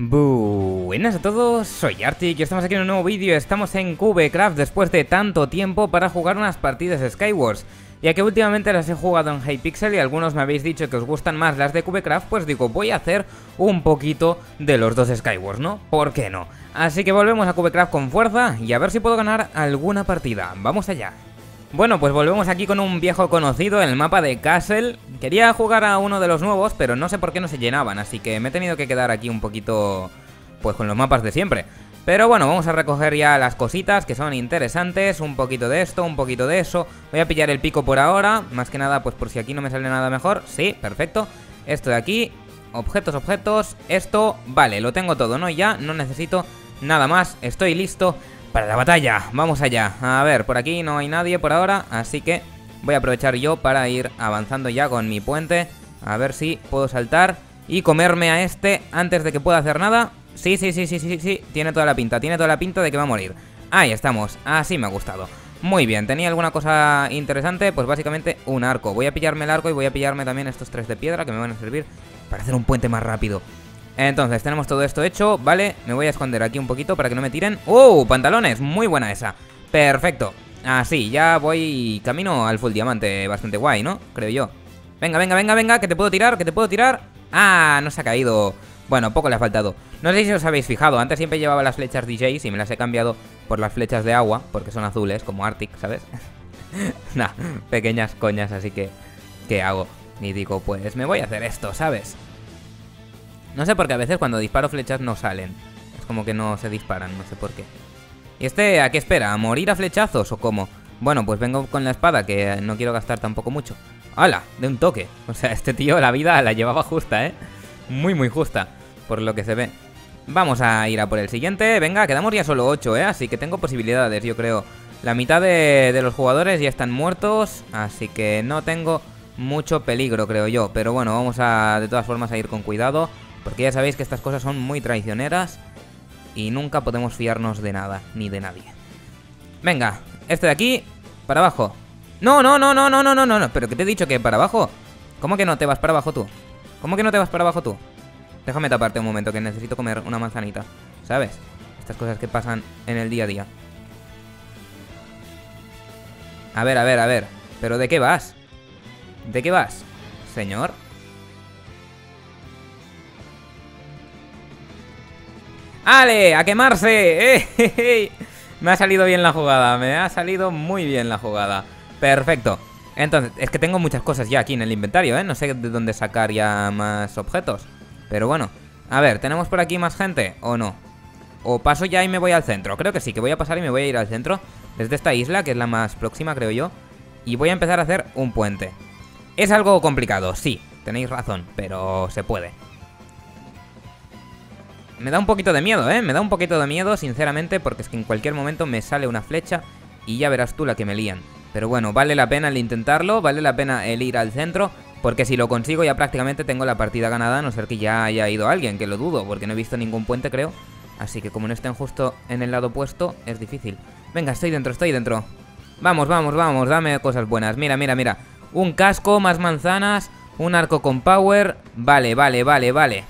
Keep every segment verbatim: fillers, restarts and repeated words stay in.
Buenas a todos, soy Artic y estamos aquí en un nuevo vídeo. Estamos en Cubecraft después de tanto tiempo para jugar unas partidas de Skywars. Ya que últimamente las he jugado en Hypixel y algunos me habéis dicho que os gustan más las de Cubecraft, pues digo, voy a hacer un poquito de los dos Skywars, ¿no? ¿Por qué no? Así que volvemos a Cubecraft con fuerza y a ver si puedo ganar alguna partida. ¡Vamos allá! Bueno, pues volvemos aquí con un viejo conocido, el mapa de Castle. Quería jugar a uno de los nuevos, pero no sé por qué no se llenaban, así que me he tenido que quedar aquí un poquito, pues con los mapas de siempre. Pero bueno, vamos a recoger ya las cositas que son interesantes, un poquito de esto, un poquito de eso. Voy a pillar el pico por ahora, más que nada pues por si aquí no me sale nada mejor. Sí, perfecto, esto de aquí, objetos, objetos, esto, vale, lo tengo todo, ¿no? Ya no necesito nada más, estoy listo para la batalla, vamos allá. A ver, por aquí no hay nadie por ahora, así que voy a aprovechar yo para ir avanzando ya con mi puente. A ver si puedo saltar y comerme a este antes de que pueda hacer nada. Sí, sí, sí, sí, sí, sí, tiene toda la pinta, tiene toda la pinta de que va a morir. Ahí estamos, así me ha gustado. Muy bien, ¿tenía alguna cosa interesante? Pues básicamente un arco. Voy a pillarme el arco y voy a pillarme también estos tres de piedra que me van a servir para hacer un puente más rápido. Entonces, tenemos todo esto hecho, vale, me voy a esconder aquí un poquito para que no me tiren. ¡Oh! Pantalones, muy buena esa, perfecto. Así, ya voy camino al full diamante, bastante guay, ¿no? Creo yo. Venga, venga, venga, venga, que te puedo tirar, que te puedo tirar. ¡Ah! No se ha caído. Bueno, poco le ha faltado. No sé si os habéis fijado, antes siempre llevaba las flechas D Js y me las he cambiado por las flechas de agua, porque son azules, como Arctic, ¿sabes? Nah, pequeñas coñas, así que... ¿qué hago? Y digo, pues me voy a hacer esto, ¿sabes? No sé por qué a veces cuando disparo flechas no salen. Es como que no se disparan, no sé por qué. ¿Y este a qué espera? ¿A morir a flechazos o cómo? Bueno, pues vengo con la espada, que no quiero gastar tampoco mucho. ¡Hala! De un toque. O sea, este tío la vida la llevaba justa, ¿eh? Muy, muy justa, por lo que se ve. Vamos a ir a por el siguiente. Venga, quedamos ya solo ocho, ¿eh? Así que tengo posibilidades, yo creo. La mitad de, de los jugadores ya están muertos, así que no tengo mucho peligro, creo yo. Pero bueno, vamos a, de todas formas, a ir con cuidado, porque ya sabéis que estas cosas son muy traicioneras y nunca podemos fiarnos de nada, ni de nadie. Venga, este de aquí, para abajo. No, no, no, no, no, no, no, no, pero que te he dicho que para abajo. ¿Cómo que no te vas para abajo tú? ¿Cómo que no te vas para abajo tú? Déjame taparte un momento, que necesito comer una manzanita, ¿sabes? Estas cosas que pasan en el día a día. A ver, a ver, a ver, ¿pero de qué vas? ¿De qué vas, señor? ¡Ale! ¡A quemarse! ¡Eh, je, je! Me ha salido bien la jugada, me ha salido muy bien la jugada. Perfecto. Entonces, es que tengo muchas cosas ya aquí en el inventario, ¿eh? No sé de dónde sacar ya más objetos. Pero bueno, a ver, ¿tenemos por aquí más gente o no? ¿O paso ya y me voy al centro? Creo que sí, que voy a pasar y me voy a ir al centro desde esta isla, que es la más próxima, creo yo. Y voy a empezar a hacer un puente. Es algo complicado, sí, tenéis razón, pero se puede. Me da un poquito de miedo, ¿eh? Me da un poquito de miedo, sinceramente, porque es que en cualquier momento me sale una flecha y ya verás tú la que me lían. Pero bueno, vale la pena el intentarlo, vale la pena el ir al centro, porque si lo consigo ya prácticamente tengo la partida ganada, a no ser que ya haya ido alguien, que lo dudo, porque no he visto ningún puente, creo. Así que como no estén justo en el lado opuesto, es difícil. Venga, estoy dentro, estoy dentro. Vamos, vamos, vamos, dame cosas buenas. Mira, mira, mira. Un casco, más manzanas, un arco con power. Vale, vale, vale, vale.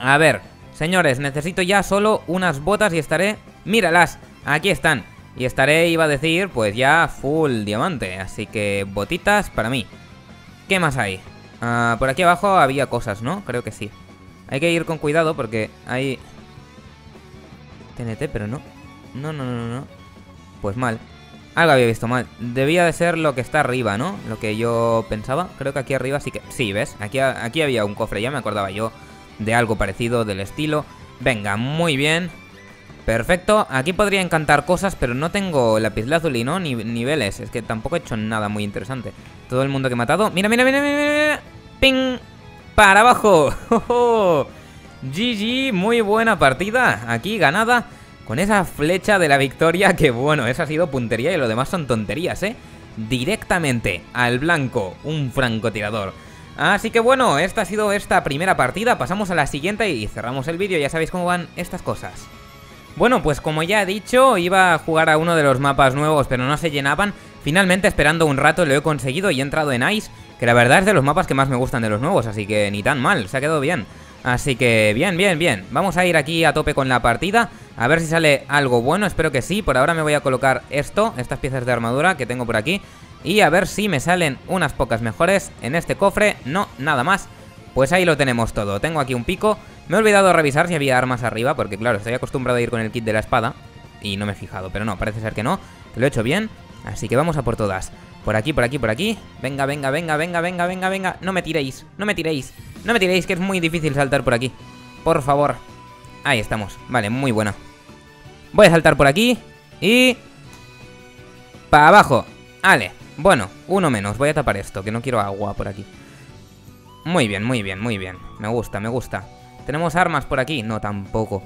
A ver... señores, necesito ya solo unas botas y estaré... ¡míralas! Aquí están. Y estaré, iba a decir, pues ya full diamante. Así que botitas para mí. ¿Qué más hay? Uh, por aquí abajo había cosas, ¿no? Creo que sí. Hay que ir con cuidado porque hay... T N T, pero no. No, no, no, no. Pues mal. Algo había visto mal. Debía de ser lo que está arriba, ¿no? Lo que yo pensaba. Creo que aquí arriba sí que... sí, ¿ves? Aquí, aquí había un cofre, ya me acordaba yo. De algo parecido, del estilo. Venga, muy bien. Perfecto, aquí podría encantar cosas, pero no tengo lapislázuli, ¿no? Ni niveles, es que tampoco he hecho nada muy interesante. Todo el mundo que he matado. Mira, mira, mira, mira, mira. ¡Ping! ¡Para abajo! ¡Oh, oh! G G, muy buena partida. Aquí ganada con esa flecha de la victoria, que bueno, esa ha sido puntería y lo demás son tonterías, ¿eh? Directamente al blanco, un francotirador. Así que bueno, esta ha sido esta primera partida, pasamos a la siguiente y cerramos el vídeo, ya sabéis cómo van estas cosas. Bueno, pues como ya he dicho, iba a jugar a uno de los mapas nuevos, pero no se llenaban. Finalmente, esperando un rato, lo he conseguido y he entrado en Ice, que la verdad es de los mapas que más me gustan de los nuevos, así que ni tan mal, se ha quedado bien. Así que bien, bien, bien. Vamos a ir aquí a tope con la partida. A ver si sale algo bueno, espero que sí. Por ahora me voy a colocar esto, estas piezas de armadura que tengo por aquí, y a ver si me salen unas pocas mejores en este cofre. No, nada más. Pues ahí lo tenemos todo. Tengo aquí un pico. Me he olvidado revisar si había armas arriba, porque claro, estoy acostumbrado a ir con el kit de la espada y no me he fijado, pero no, parece ser que no, que lo he hecho bien. Así que vamos a por todas. Por aquí, por aquí, por aquí. Venga, venga, venga, venga, venga, venga, venga. No me tiréis, no me tiréis. No me tiréis, que es muy difícil saltar por aquí. Por favor. Ahí estamos. Vale, muy buena. Voy a saltar por aquí y... para abajo. Vale, bueno, uno menos. Voy a tapar esto, que no quiero agua por aquí. Muy bien, muy bien, muy bien. Me gusta, me gusta. ¿Tenemos armas por aquí? No, tampoco.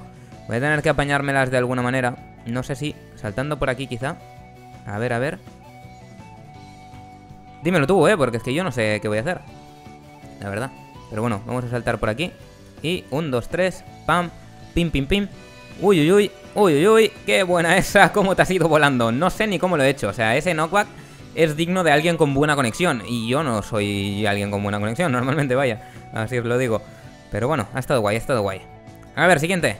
Voy a tener que apañármelas de alguna manera. No sé si... saltando por aquí quizá. A ver, a ver. Dímelo tú, eh, porque es que yo no sé qué voy a hacer, la verdad. Pero bueno, vamos a saltar por aquí. Y un, dos, tres, pam, pim, pim, pim. Uy, uy, uy, uy, uy, uy. Qué buena esa, cómo te has ido volando. No sé ni cómo lo he hecho, o sea, ese knockback es digno de alguien con buena conexión. Y yo no soy alguien con buena conexión, normalmente, vaya, así os lo digo. Pero bueno, ha estado guay, ha estado guay. A ver, siguiente.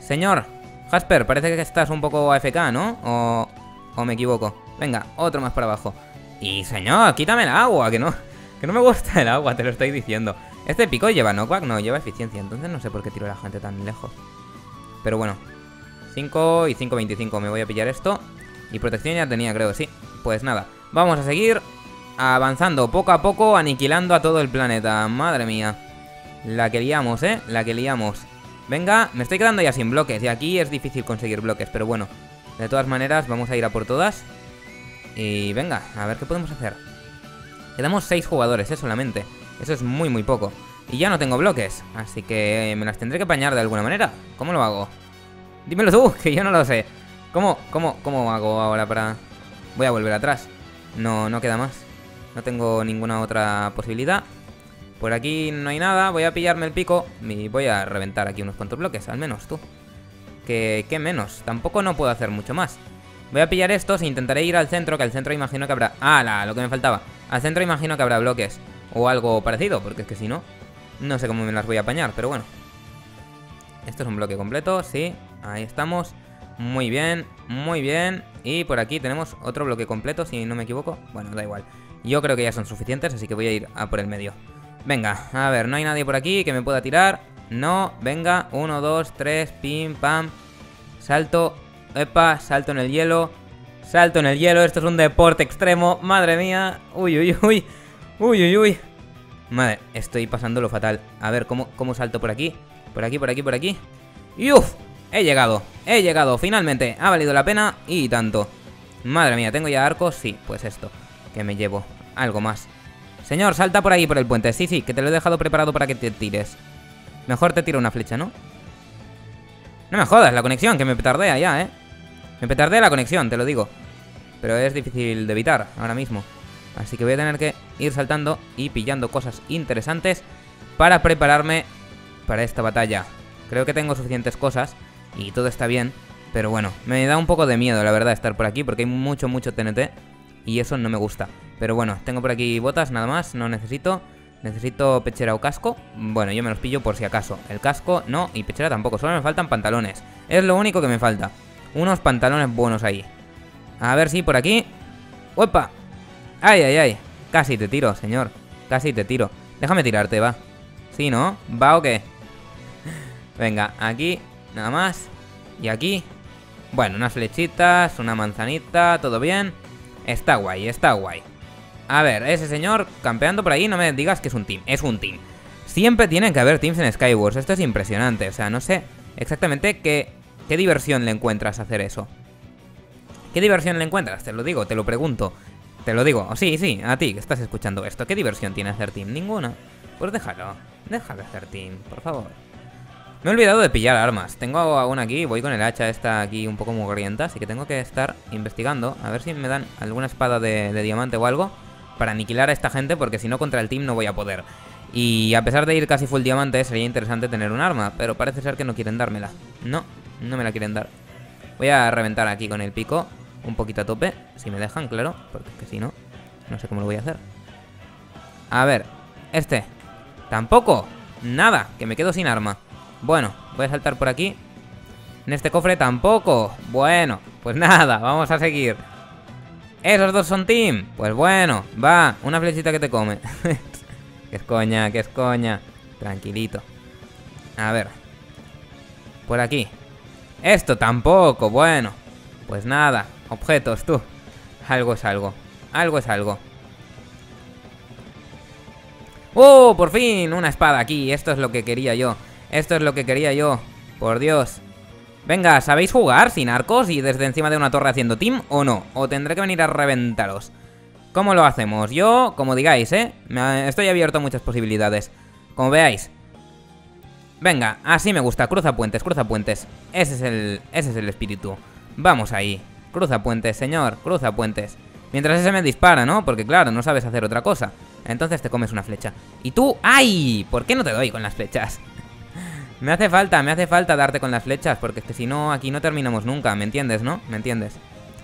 Señor Jasper, parece que estás un poco A F K, ¿no? O... o me equivoco. Venga, otro más para abajo. Y señor, quítame el agua, que no, que no me gusta el agua, te lo estoy diciendo. Este pico lleva knockback, no, lleva eficiencia. Entonces no sé por qué tiro a la gente tan lejos. Pero bueno, cinco y cinco veinticinco, me voy a pillar esto. Y protección ya tenía, creo, sí. Pues nada, vamos a seguir avanzando poco a poco, aniquilando a todo el planeta. Madre mía, la que liamos, eh, la que liamos. Venga, me estoy quedando ya sin bloques, y aquí es difícil conseguir bloques, pero bueno, de todas maneras, vamos a ir a por todas. Y venga, a ver qué podemos hacer. Quedamos seis jugadores, eh, solamente. Eso es muy, muy poco. Y ya no tengo bloques, así que me las tendré que apañar de alguna manera. ¿Cómo lo hago? Dímelo tú, que yo no lo sé. ¿Cómo, cómo, cómo hago ahora para...? Voy a volver atrás. No, no queda más. No tengo ninguna otra posibilidad. Por aquí no hay nada. Voy a pillarme el pico y voy a reventar aquí unos cuantos bloques, al menos, tú. Que, que menos, tampoco no puedo hacer mucho más. Voy a pillar estos e intentaré ir al centro, que al centro imagino que habrá... ¡Hala! Lo que me faltaba. Al centro imagino que habrá bloques o algo parecido, porque es que si no, no sé cómo me las voy a apañar, pero bueno. Esto es un bloque completo, sí. Ahí estamos. Muy bien, muy bien. Y por aquí tenemos otro bloque completo, si no me equivoco. Bueno, da igual. Yo creo que ya son suficientes, así que voy a ir a por el medio. Venga, a ver, no hay nadie por aquí que me pueda tirar... No, venga, uno, dos, tres, pim, pam. Salto, epa, salto en el hielo. Salto en el hielo, esto es un deporte extremo. Madre mía, uy, uy, uy. Uy, uy, uy. Madre, estoy pasando lo fatal. A ver, ¿cómo, cómo salto por aquí? Por aquí, por aquí, por aquí. ¡Yuf! He llegado, he llegado, finalmente. Ha valido la pena y tanto. Madre mía, ¿tengo ya arcos? Sí, pues esto, que me llevo, algo más. Señor, salta por ahí, por el puente. Sí, sí, que te lo he dejado preparado para que te tires. Mejor te tiro una flecha, ¿no? No me jodas, la conexión, que me petardea ya, ¿eh? Me petardea la conexión, te lo digo. Pero es difícil de evitar ahora mismo. Así que voy a tener que ir saltando y pillando cosas interesantes para prepararme para esta batalla. Creo que tengo suficientes cosas y todo está bien. Pero bueno, me da un poco de miedo, la verdad, estar por aquí, porque hay mucho, mucho T N T y eso no me gusta. Pero bueno, tengo por aquí botas, nada más, no necesito... Necesito pechera o casco. Bueno, yo me los pillo por si acaso. El casco no, y pechera tampoco. Solo me faltan pantalones. Es lo único que me falta. Unos pantalones buenos ahí. A ver si por aquí... ¡Uepa! ¡Ay, ay, ay! Casi te tiro, señor. Casi te tiro. Déjame tirarte, va. ¿Sí, no? ¿Va o qué? Venga, aquí. Nada más. Y aquí. Bueno, unas flechitas, una manzanita. Todo bien. Está guay, está guay. A ver, ese señor campeando por ahí, no me digas que es un team. Es un team. Siempre tienen que haber teams en Skywars. Esto es impresionante. O sea, no sé exactamente qué, qué diversión le encuentras a hacer eso. ¿Qué diversión le encuentras? Te lo digo, te lo pregunto. Te lo digo. Sí, sí, a ti que estás escuchando esto. ¿Qué diversión tiene hacer team? Ninguna. Pues déjalo. Déjalo hacer team, por favor. Me he olvidado de pillar armas. Tengo a una aquí. Voy con el hacha esta aquí un poco mugrienta. Así que tengo que estar investigando. A ver si me dan alguna espada de, de diamante o algo. Para aniquilar a esta gente, porque si no contra el team no voy a poder. Y a pesar de ir casi full diamante, sería interesante tener un arma, pero parece ser que no quieren dármela. No, no me la quieren dar. Voy a reventar aquí con el pico un poquito a tope, si me dejan, claro, porque es que si no, no sé cómo lo voy a hacer. A ver, este. Tampoco. Nada, que me quedo sin arma. Bueno, voy a saltar por aquí. En este cofre tampoco. Bueno, pues nada, vamos a seguir. ¿Esos dos son team? Pues bueno, va, una flechita que te come. Que es coña, que es coña. Tranquilito. A ver. Por aquí. Esto tampoco, bueno. Pues nada, objetos, tú. Algo es algo. Algo es algo. ¡Oh, por fin! Una espada aquí. Esto es lo que quería yo. Esto es lo que quería yo. Por Dios. Venga, ¿sabéis jugar sin arcos y desde encima de una torre haciendo team o no? O tendré que venir a reventaros. ¿Cómo lo hacemos? Yo, como digáis, ¿eh? Estoy abierto a muchas posibilidades. Como veáis. Venga, así me gusta. Cruza puentes, cruza puentes. Ese es el, ese es el espíritu. Vamos ahí. Cruza puentes, señor. Cruza puentes. Mientras ese me dispara, ¿no? Porque claro, no sabes hacer otra cosa. Entonces te comes una flecha. Y tú... ¡Ay! ¿Por qué no te doy con las flechas? Me hace falta, me hace falta darte con las flechas. Porque es que si no, aquí no terminamos nunca. ¿Me entiendes, no? ¿Me entiendes?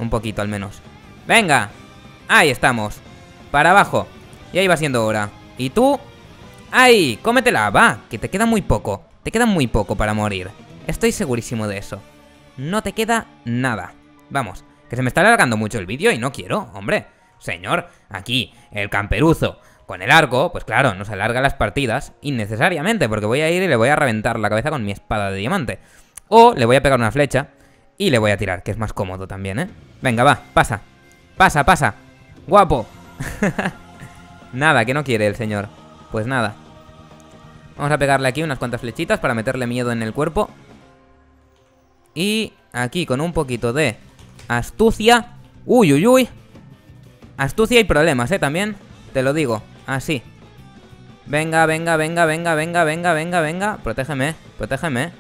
Un poquito, al menos. ¡Venga! Ahí estamos. Para abajo. Y ahí va siendo hora. Y tú... ¡Ay! ¡Cómetela! ¡Va! Que te queda muy poco. Te queda muy poco para morir. Estoy segurísimo de eso. No te queda nada. Vamos. Que se me está alargando mucho el vídeo y no quiero, hombre. Señor, aquí, el camperuzo con el arco, pues claro, nos alarga las partidas innecesariamente, porque voy a ir y le voy a reventar la cabeza con mi espada de diamante. O le voy a pegar una flecha y le voy a tirar, que es más cómodo también, ¿eh? Venga, va, pasa. Pasa, pasa. Guapo. Nada, que no quiere el señor. Pues nada. Vamos a pegarle aquí unas cuantas flechitas para meterle miedo en el cuerpo. Y aquí con un poquito de astucia. Uy, uy, uy. Astucia y problemas, ¿eh? También te lo digo. Así. Venga, venga, venga, venga, venga, venga, venga, venga. Protégeme, protégeme.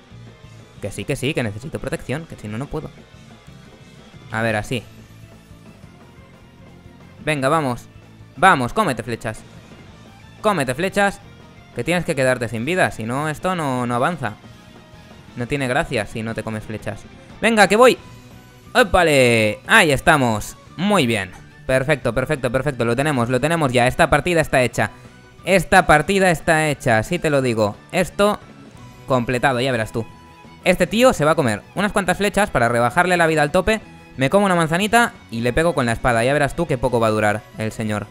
Que sí, que sí, que necesito protección. Que si no, no puedo. A ver, así. Venga, vamos. Vamos, cómete flechas. Cómete flechas. Que tienes que quedarte sin vida. Si no, esto no, no avanza. No tiene gracia si no te comes flechas. Venga, que voy. ¡Ópale! Ahí estamos. Muy bien. Perfecto, perfecto, perfecto, lo tenemos, lo tenemos ya, esta partida está hecha. Esta partida está hecha, así te lo digo. Esto, completado, ya verás tú. Este tío se va a comer unas cuantas flechas para rebajarle la vida al tope. Me como una manzanita y le pego con la espada, ya verás tú que poco va a durar el señor.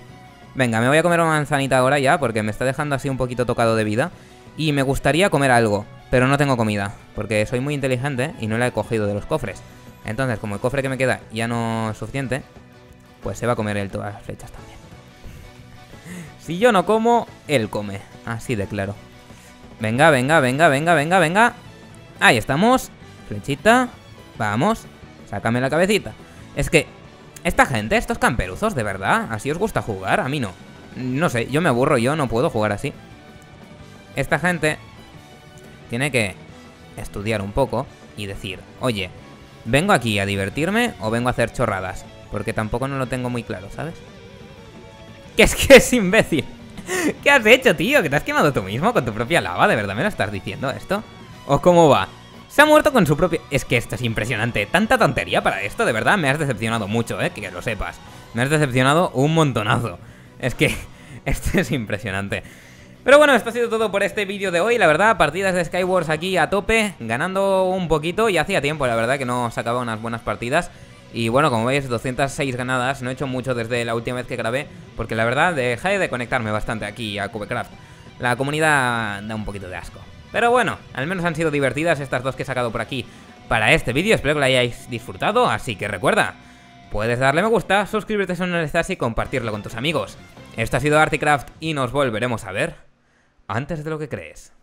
Venga, me voy a comer una manzanita ahora ya, porque me está dejando así un poquito tocado de vida. Y me gustaría comer algo, pero no tengo comida, porque soy muy inteligente y no la he cogido de los cofres. Entonces, como el cofre que me queda ya no es suficiente... Pues se va a comer él todas las flechas también. Si yo no como, él come. Así de claro. Venga, venga, venga, venga, venga, venga. Ahí estamos. Flechita. Vamos. Sácame la cabecita. Es que esta gente, estos camperuzos, de verdad, ¿así os gusta jugar? A mí no. No sé, yo me aburro, yo no puedo jugar así. Esta gente tiene que estudiar un poco y decir, oye, ¿vengo aquí a divertirme o vengo a hacer chorradas? Porque tampoco no lo tengo muy claro, ¿sabes? Que es que es imbécil. ¿Qué has hecho, tío? ¿Que te has quemado tú mismo con tu propia lava? ¿De verdad me lo estás diciendo esto? ¿O cómo va? Se ha muerto con su propia... Es que esto es impresionante. Tanta tontería para esto, de verdad. Me has decepcionado mucho, ¿eh? Que lo sepas. Me has decepcionado un montonazo. Es que... esto es impresionante. Pero bueno, esto ha sido todo por este vídeo de hoy. La verdad, partidas de Skywars aquí a tope. Ganando un poquito. Y hacía tiempo, la verdad, que no sacaba unas buenas partidas. Y bueno, como veis, doscientas seis ganadas. No he hecho mucho desde la última vez que grabé, porque la verdad dejé de conectarme bastante aquí a Cubecraft. La comunidad da un poquito de asco. Pero bueno, al menos han sido divertidas estas dos que he sacado por aquí para este vídeo. Espero que lo hayáis disfrutado. Así que recuerda, puedes darle me gusta, suscribirte si no lo estás y compartirlo con tus amigos. Esto ha sido Articraft y nos volveremos a ver antes de lo que crees.